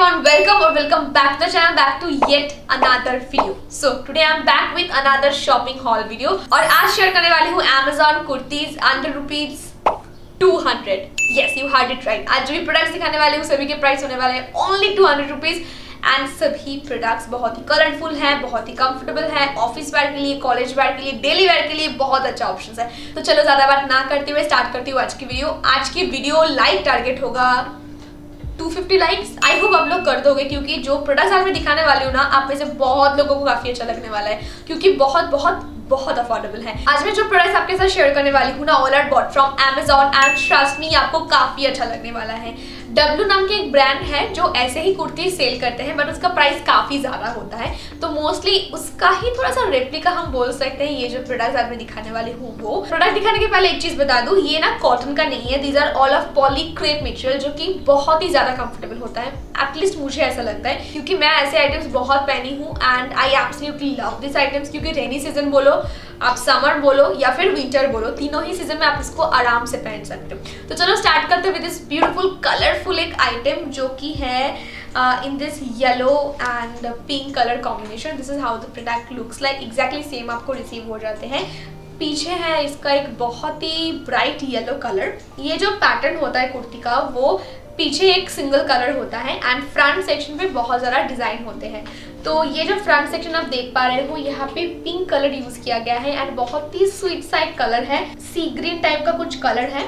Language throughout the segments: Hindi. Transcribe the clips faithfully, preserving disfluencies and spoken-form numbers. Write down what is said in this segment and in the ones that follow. everyone, welcome or welcome back to the channel, back to yet another video. So today I am back with another shopping haul video. और आज शेयर करने वाली हूँ Amazon kurtis under rupees two hundred. Yes, you heard it right. आज जो भी प्रोडक्ट्स दिखाने वाले हूँ सभी के प्राइस होने वाले हैं only two hundred rupees. And सभी प्रोडक्ट्स बहुत ही कलरफुल हैं, बहुत ही कंफर्टेबल हैं, ऑफिस वेयर के लिए, कॉलेज वेयर के लिए, डेली वेयर के लिए बहुत अच्छा ऑप्शन है. तो चलो ज़्यादा बात ना करते हुए स्टार्ट करती हूँ आज की वीडियो. आज की वीडियो लाइक टारगेट होगा two fifty likes. I hope आप लोग कर दोगे, क्योंकि जो प्रोडक्ट्स आज मैं दिखाने वाली हूँ ना, आप में से बहुत लोगों को काफ़ी अच्छा लगने वाला है, क्योंकि बहुत बहुत बहुत अफोर्डेबल है. आज मैं जो प्रोडक्ट्स आपके साथ शेयर करने वाली हूँ ना, all are bought from Amazon and trust me आपको काफ़ी अच्छा लगने वाला है. डब्लू नाम के एक ब्रांड है जो ऐसे ही कुर्ती सेल करते हैं, बट उसका प्राइस काफ़ी ज़्यादा होता है, तो मोस्टली उसका ही थोड़ा सा रेप्लिका हम बोल सकते हैं ये जो प्रोडक्ट्स आज मैं दिखाने वाली हूँ वो. प्रोडक्ट दिखाने के पहले एक चीज़ बता दूँ, ये ना कॉटन का नहीं है, these are all of polycrepe material, जो कि बहुत ही ज़्यादा कम्फर्टेबल होता है, एटलीस्ट मुझे ऐसा लगता है, क्योंकि मैं ऐसे आइटम्स बहुत पहनी हूँ and I absolutely love this items. क्योंकि रेनी सीजन बोलो, आप समर बोलो या फिर विंटर बोलो, तीनों ही सीजन में आप इसको आराम से पहन सकते हो. तो चलो स्टार्ट करते विद दिस ब्यूटीफुल कलरफुल एक आइटम जो कि है in this yellow and pink colour combination. This is how the product looks like. Exactly same आपको रिसीव हो जाते हैं. पीछे है इसका एक बहुत ही ब्राइट येलो कलर. ये जो पैटर्न होता है कुर्ती का वो पीछे एक सिंगल कलर होता है एंड फ्रंट सेक्शन पे बहुत ज़्यादा डिज़ाइन होते हैं. तो ये जो फ्रंट सेक्शन आप देख पा रहे हो यहाँ पे पिंक कलर यूज़ किया गया है एंड बहुत ही स्वीट सा एक कलर है, सी ग्रीन टाइप का कुछ कलर है.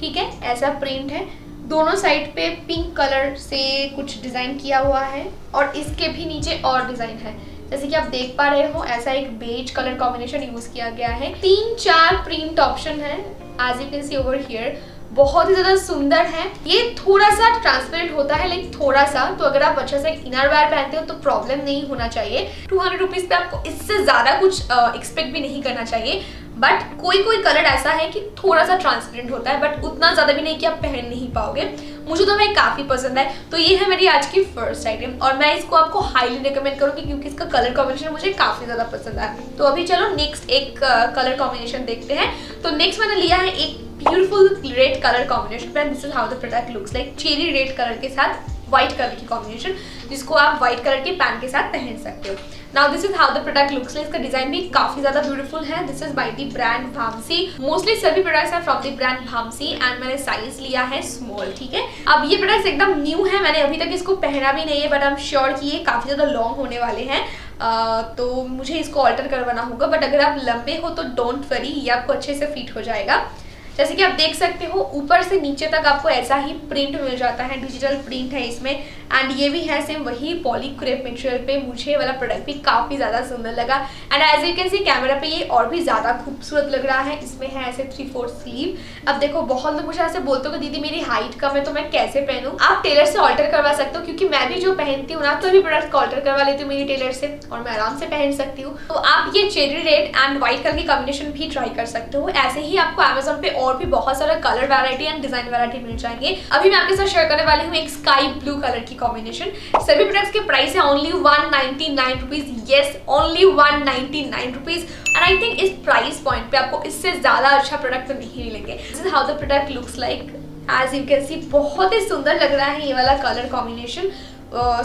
ठीक है, ऐसा प्रिंट है. दोनों साइड पे पिंक कलर से कुछ डिज़ाइन किया हुआ है और इसके भी नीचे और डिज़ाइन है, जैसे कि आप देख पा रहे हो. ऐसा एक बेज कलर कॉम्बिनेशन यूज़ किया गया है. तीन चार प्रिंट ऑप्शन है as you can see over here. बहुत ही ज़्यादा सुंदर है. ये थोड़ा सा ट्रांसपेरेंट होता है, लाइक थोड़ा सा, तो अगर आप अच्छा सा इनर वेयर पहनते हो तो प्रॉब्लम नहीं होना चाहिए. टू हंड्रेड रुपीज़ पे आपको इससे ज़्यादा कुछ एक्सपेक्ट भी नहीं करना चाहिए. बट कोई कोई कलर ऐसा है कि थोड़ा सा ट्रांसपेरेंट होता है, बट उतना ज़्यादा भी नहीं कि आप पहन नहीं पाओगे. मुझे तो मैं काफ़ी पसंद है. तो ये है मेरी आज की फर्स्ट आइटम और मैं इसको आपको हाईली रिकमेंड करूँगी, क्योंकि इसका कलर कॉम्बिनेशन मुझे काफ़ी ज़्यादा पसंद आया. तो अभी चलो नेक्स्ट एक कलर कॉम्बिनेशन देखते हैं. तो नेक्स्ट मैंने लिया है एक ब्यूटीफुल रेड कलर कॉम्बिनेशन पे. This is how the product looks like. Cherry red colour के साथ व्हाइट कलर की कॉम्बिनेशन, जिसको आप व्हाइट कलर के पैंट के साथ पहन सकते हो. Now this is how the product looks like. इसका डिजाइन भी काफी ज्यादा ब्यूटीफुल है. This is by the brand Bhamsi. Mostly सभी products are from the brand Bhamsi and मैंने साइज लिया है स्मॉल. ठीक है, अब ये प्रोडक्ट्स एकदम न्यू है, मैंने अभी तक इसको पहना भी नहीं है, बट आई एम श्योर कि ये काफी ज्यादा लॉन्ग होने वाले हैं. Uh, तो मुझे इसको ऑल्टर करवाना होगा, बट अगर आप लंबे हो तो डोंट वरी, ये आपको अच्छे से फिट हो जाएगा. जैसे कि आप देख सकते हो ऊपर से नीचे तक आपको ऐसा ही प्रिंट मिल जाता है, डिजिटल प्रिंट है इसमें एंड ये भी है सेम वही पॉलीक्रेप मटेरियल पे. मुझे वाला प्रोडक्ट भी काफ़ी ज़्यादा सुंदर लगा and as you can see camera पे ये और भी ज़्यादा खूबसूरत लग रहा है. इसमें है ऐसे थ्री फोर्थ स्लीव. अब देखो, बहुत लोग मुझे ऐसे बोलते हो कि दीदी मेरी हाइट कम है तो मैं कैसे पहनूँ. आप टेलर से ऑल्टर करवा सकते हो, क्योंकि मैं भी जो पहनती हूँ ना तो भी प्रोडक्ट को ऑल्टर करवा लेती हूँ मेरी टेलर से और मैं आराम से पहन सकती हूँ. तो आप ये cherry red and white colour की कॉम्बिनेशन भी ट्राई कर सकते हो. ऐसे ही आपको अमेजोन पे और भी बहुत सारा colour variety and design variety मिल जाएंगे. अभी मैं आपके साथ शेयर करने वाली हूँ एक स्काई ब्लू कलर की कॉम्बिनेशन. सभी प्रोडक्ट्स के प्राइस है only one ninety nine rupees. Yes, only one ninety nine rupees and I think इस प्राइस पॉइंट पे आपको इससे ज्यादा अच्छा प्रोडक्ट तो नहीं मिलेंगे. This is how the product looks like. As you can see बहुत ही सुंदर लग रहा है ये वाला कलर कॉम्बिनेशन.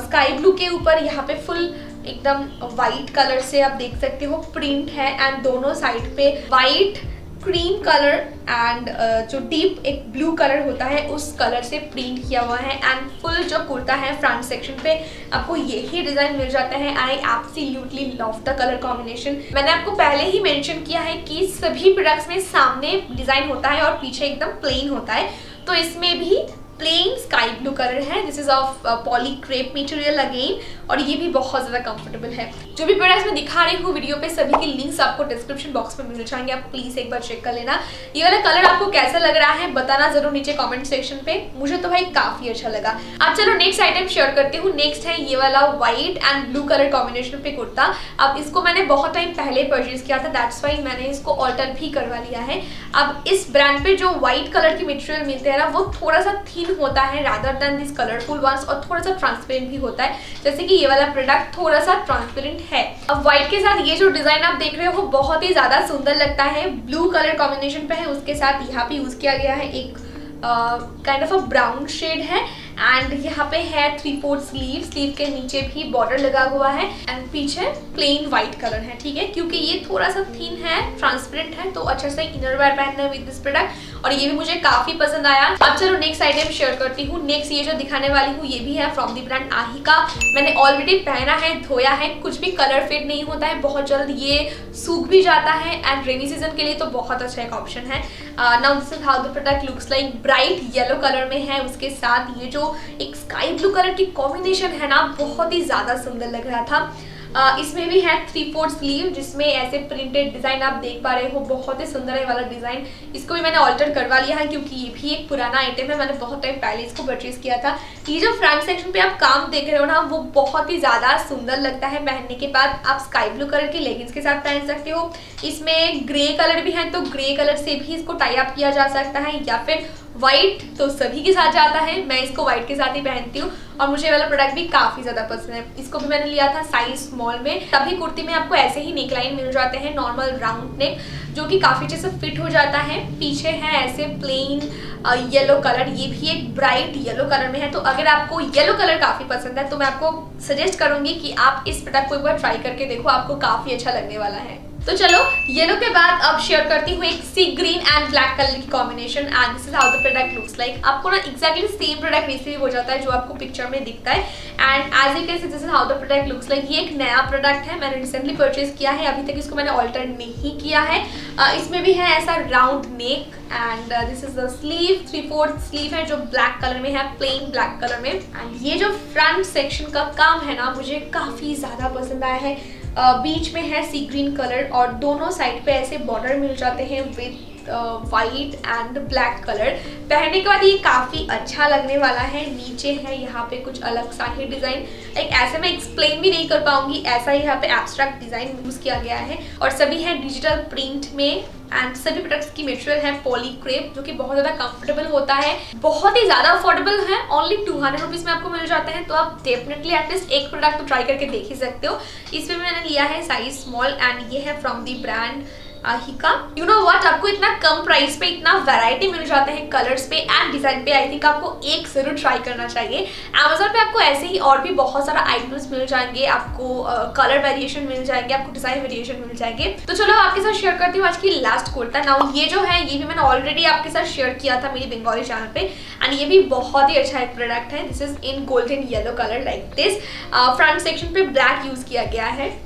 स्काई ब्लू के ऊपर यहाँ पे फुल एकदम वाइट कलर से आप देख सकते हो प्रिंट है एंड दोनों साइड पे वाइट क्रीम कलर एंड जो डीप एक ब्लू कलर होता है उस कलर से प्रिंट किया हुआ है एंड फुल जो कुर्ता है फ्रंट सेक्शन पे आपको यही डिज़ाइन मिल जाता है. I absolutely love the colour combination. मैंने आपको पहले ही मेंशन किया है कि सभी प्रोडक्ट्स में सामने डिज़ाइन होता है और पीछे एकदम प्लेन होता है, तो इसमें भी प्लेन स्काई ब्लू कलर है. This is of polycrepe material again और ये भी बहुत ज़्यादा कंफर्टेबल है. जो भी प्रोडक्ट्स मैं दिखा रही हूँ वीडियो पे सभी के लिंक्स आपको डिस्क्रिप्शन बॉक्स में मिल जाएंगे, आप प्लीज़ एक बार चेक कर लेना. ये वाला कलर आपको कैसा लग रहा है बताना ज़रूर नीचे कॉमेंट सेक्शन पे. मुझे तो भाई काफ़ी अच्छा लगा. अब चलो नेक्स्ट आइटम शेयर करती हूँ. नेक्स्ट है ये वाला white and blue colour combination पे कुर्ता. अब इसको मैंने बहुत टाइम पहले परचेज किया था, दैट्स वाई मैंने इसको ऑल्टर भी करवा लिया है. अब इस ब्रांड पे जो व्हाइट कलर की मटेरियल मिलते हैं ना वो थोड़ा सा होता है rather than these colorful ones और थोड़ा सा ट्रांसपेरेंट भी होता है, जैसे कि ये वाला प्रोडक्ट थोड़ा सा ट्रांसपेरेंट है. अब व्हाइट के साथ ये जो डिजाइन आप देख रहे हो वो बहुत ही ज्यादा सुंदर लगता है. ब्लू कलर कॉम्बिनेशन पे है, उसके साथ यहाँ पे यूज किया गया है एक kind of a brown shade है एंड यहाँ पे है थ्री फोर्थ स्लीव, स्लीव के नीचे भी बॉर्डर लगा हुआ है एंड पीछे प्लेन व्हाइट कलर है, ठीक है, क्योंकि ये थोड़ा सा थिन है, ट्रांसपेरेंट है, तो अच्छा सा इनर वेयर पहनना है विद दिस प्रोडक्ट और ये भी मुझे काफी पसंद आया। अब चलो नेक्स्ट आइटम शेयर करती हूँ। नेक्स्ट ये जो दिखाने वाली हूँ ये भी है फ्रॉम दी ब्रांड आहिका। मैंने ऑलरेडी पहना है, धोया है, कुछ भी कलर फेड नहीं होता है, बहुत जल्द ये सूख भी जाता है एंड रेनी सीजन के लिए तो बहुत अच्छा एक ऑप्शन है। Now this is how the product looks like, bright yellow colour में है, उसके साथ ये जो एक स्काई ब्लू कलर की कॉम्बिनेशन है ना, बहुत ही ज़्यादा सुंदर लग रहा था। Uh, इसमें भी है थ्री फोर्थ स्लीव जिसमें ऐसे प्रिंटेड डिज़ाइन आप देख पा रहे हो, बहुत ही सुंदर है वाला डिज़ाइन। इसको भी मैंने ऑल्टर करवा लिया है क्योंकि ये भी एक पुराना आइटम है, मैंने बहुत टाइम पहले इसको परचेज़ किया था। ये जो फ्रंट सेक्शन पे आप काम देख रहे हो ना, वो बहुत ही ज़्यादा सुंदर लगता है। पहनने के बाद आप स्काई ब्लू कलर की लेगिंग्स के साथ पहन सकते हो। इसमें ग्रे कलर भी है, तो ग्रे कलर से भी इसको टाई अप किया जा सकता है या फिर वाइट तो सभी के साथ जाता है, मैं इसको वाइट के साथ ही पहनती हूँ और मुझे वाला प्रोडक्ट भी काफ़ी ज़्यादा पसंद है। इसको भी मैंने लिया था साइज स्मॉल में। सभी कुर्ती में आपको ऐसे ही नेकलाइन मिल जाते हैं, नॉर्मल राउंड नेक जो कि काफ़ी अच्छे से फिट हो जाता है। पीछे है ऐसे प्लेन येलो कलर, ये भी एक ब्राइट येलो कलर में है, तो अगर आपको येलो कलर काफ़ी पसंद है तो मैं आपको सजेस्ट करूँगी कि आप इस प्रोडक्ट को एक बार ट्राई करके देखो, आपको काफ़ी अच्छा लगने वाला है। तो चलो येलो के बाद अब शेयर करती हूँ एक sea green and black colour की combination and this is how the product looks like. आपको ना एक्जैक्टली सेम प्रोडक्ट रिसीव हो जाता है जो आपको पिक्चर में दिखता है and as you can see this is how the product looks like. ये एक नया प्रोडक्ट है, मैंने रिसेंटली परचेज किया है, अभी तक इसको मैंने ऑल्टर नहीं किया है। इसमें भी है ऐसा round neck and this is the sleeve, three fourth sleeve है जो ब्लैक कलर में है, प्लेन ब्लैक कलर में। एंड ये जो फ्रंट सेक्शन का काम है ना, मुझे काफ़ी ज़्यादा पसंद आया है। uh, बीच में है सी ग्रीन कलर और दोनों साइड पे ऐसे बॉर्डर मिल जाते हैं with white and black colour. पहनने के बाद ये काफ़ी अच्छा लगने वाला है। नीचे है यहाँ पे कुछ अलग सा ही डिज़ाइन, एक ऐसे मैं एक्सप्लेन भी नहीं कर पाऊंगी, ऐसा ही यहाँ पे एब्स्ट्रैक्ट डिज़ाइन यूज़ किया गया है और सभी है डिजिटल प्रिंट में एंड सभी प्रोडक्ट्स की मटेरियल है पॉली क्रेप जो कि बहुत ज़्यादा कंफर्टेबल होता है, बहुत ही ज़्यादा अफोर्डेबल है, ओनली टू हंड्रेड रुपीज़ में आपको मिल जाते हैं। तो आप डेफिनेटली एटलीस्ट एक प्रोडक्ट तो ट्राई करके देख ही सकते हो। इसमें मैंने लिया है साइज स्मॉल एंड ये है from the brand Aahika. You know what, आपको इतना कम प्राइस पे इतना वैरायटी मिल जाते हैं कलर्स पे एंड डिज़ाइन पे, आई थिंक आपको एक ज़रूर ट्राई करना चाहिए। अमेजोन पे आपको ऐसे ही और भी बहुत सारा आइटम्स मिल जाएंगे, आपको कलर uh, वेरिएशन मिल जाएंगे, आपको डिज़ाइन वेरिएशन मिल जाएंगे। तो चलो आपके साथ शेयर करती हूँ आज की लास्ट कुर्ता। नाउ ये जो है ये भी मैंने ऑलरेडी आपके साथ शेयर किया था मेरी बंगाली चैनल पे एंड ये भी बहुत ही अच्छा एक प्रोडक्ट है। This is in golden yellow colour like this. Front section पे ब्लैक यूज़ किया गया है,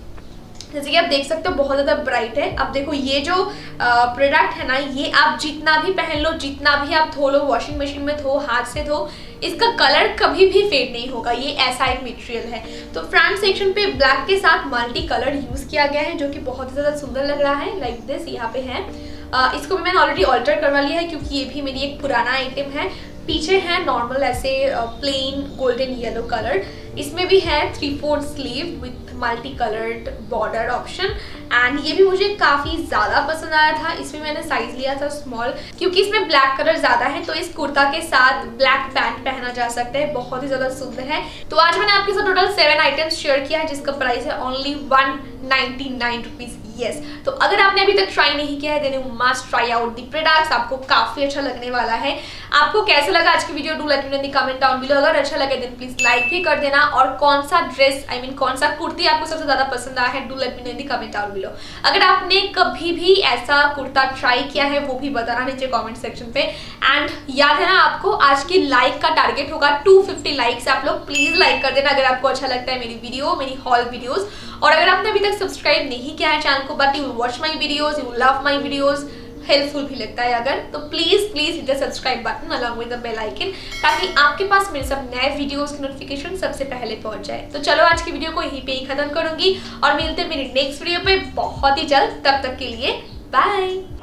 जैसे कि आप देख सकते हो बहुत ज़्यादा ब्राइट है। अब देखो ये जो प्रोडक्ट है ना, ये आप जितना भी पहन लो, जितना भी आप धो लो, वॉशिंग मशीन में धो, हाथ से धो, इसका कलर कभी भी फेड नहीं होगा, ये ऐसा एक मटेरियल है। तो फ्रंट सेक्शन पे ब्लैक के साथ मल्टी कलर यूज़ किया गया है जो कि बहुत ज़्यादा सुंदर लग रहा है लाइक दिस। यहाँ पे है आ, इसको भी मैंने ऑलरेडी ऑल्टर करवा लिया है क्योंकि ये भी मेरी एक पुराना आइटम है। पीछे है नॉर्मल ऐसे प्लेन गोल्डन येलो कलर, इसमें भी है three fourth sleeve with multi coloured border option and ये भी मुझे काफ़ी ज़्यादा पसंद आया था। इसमें मैंने साइज़ लिया था स्मॉल क्योंकि इसमें ब्लैक कलर ज़्यादा है, तो इस कुर्ता के साथ ब्लैक पैंट पहना जा सकता है, बहुत ही ज़्यादा सुंदर है। तो आज मैंने आपके साथ टोटल सेवन आइटम्स शेयर किया है जिसका प्राइस है only one ninety nine rupees. Yes, तो अगर आपने अभी तक ट्राई नहीं किया है then you must try out the products, आपको काफ़ी अच्छा लगने वाला है। आपको कैसा लगा आज की video, do let me know in the comment down below. अगर अच्छा लगे देन प्लीज़ लाइक भी कर देना और कौन सा ड्रेस आई मीन कौन सा कुर्ती आपको सबसे ज़्यादा पसंद आया है do let me know in the comment down below. अगर आपने कभी भी ऐसा कुर्ता ट्राई किया है वो भी बताना नीचे कॉमेंट सेक्शन पे। एंड याद है ना आपको आज की लाइक का टारगेट होगा टू फिफ्टी लाइक्स, आप लोग प्लीज़ लाइक कर देना अगर आपको अच्छा लगता है मेरी वीडियो, मेरी हॉल वीडियोज़। और अगर आपने अभी तक सब्सक्राइब नहीं किया है चैनल को but you watch my videos, you love my videos, helpful भी लगता है अगर, तो please please hit the subscribe button along with the bell icon ताकि आपके पास मेरे सब नए वीडियोस की नोटिफिकेशन सबसे पहले पहुंच जाए। तो चलो आज की वीडियो को यहीं पे ही खत्म करूंगी और मिलते हैं मेरी नेक्स्ट वीडियो पे बहुत ही जल्द। तब तक के लिए बाय।